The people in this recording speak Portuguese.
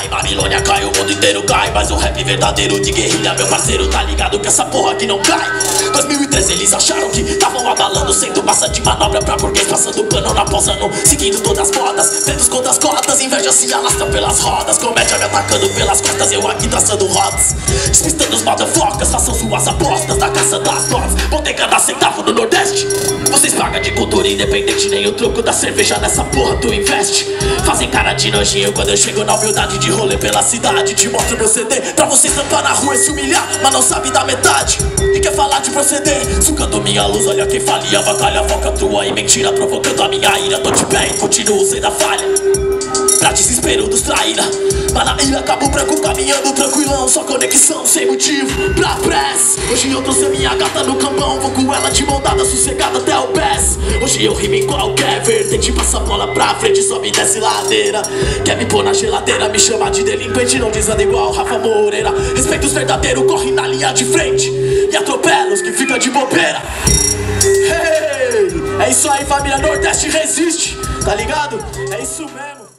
cai, Babilônia cai, o mundo inteiro cai. Mas o rap verdadeiro de guerrilha, meu parceiro, tá ligado que essa porra aqui não cai. 2013 eles acharam que estavam abalando, sendo massa de manobra pra burguês, passando pano na pausando, seguindo todas as modas, dedos contra as cordas, inveja se alastra pelas rodas, comédia me atacando pelas costas, eu aqui traçando rodas, despistando os motherfuckers, façam suas apostas na caça das provas, boteca da centavo no Nordeste. Vocês pagam de cultura independente, nem o truco da cerveja nessa porra tu investe. Fazem cara de nojinho quando eu chego na humildade de rolê pela cidade. Te mostro meu CD pra você estampar na rua e se humilhar, mas não sabe da metade e quer falar de proceder. Sucando minha luz, olha quem falia, batalha, falcatrua e mentira, provocando a minha ira. Tô de pé e continuo sem dar falha, pra desespero dos traíra. Mas na ilha acabo branco caminhando tranquilão, só conexão sem motivo pra press. Hoje eu trouxe minha gata no campão, vou com ela de mão dada, sossegada até o pés. Hoje eu rimo em qualquer vertente, passa a bola pra frente, sobe e desce ladeira. Quer me pôr na geladeira, me chama de delinquente, não desanda igual Rafa Moreira. Respeita os verdadeiros, corre na linha de frente e atropela os que ficam de bobeira. Hey! É isso aí, família, Nordeste resiste, tá ligado? É isso mesmo.